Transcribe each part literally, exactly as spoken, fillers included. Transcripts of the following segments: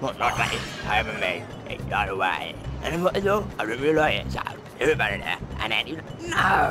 Một lót lại hai bên mày đòi đồ bài anh vỡ xuống anh đừng biết lôi sao nếu bạn này nè anh này đi no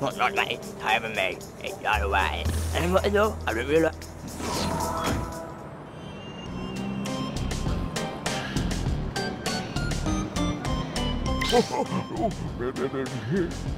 Một lọt lại, thay vào mình, cho đồ bài. Anh vỡ vô, anh được biết luôn. Hô hô hô,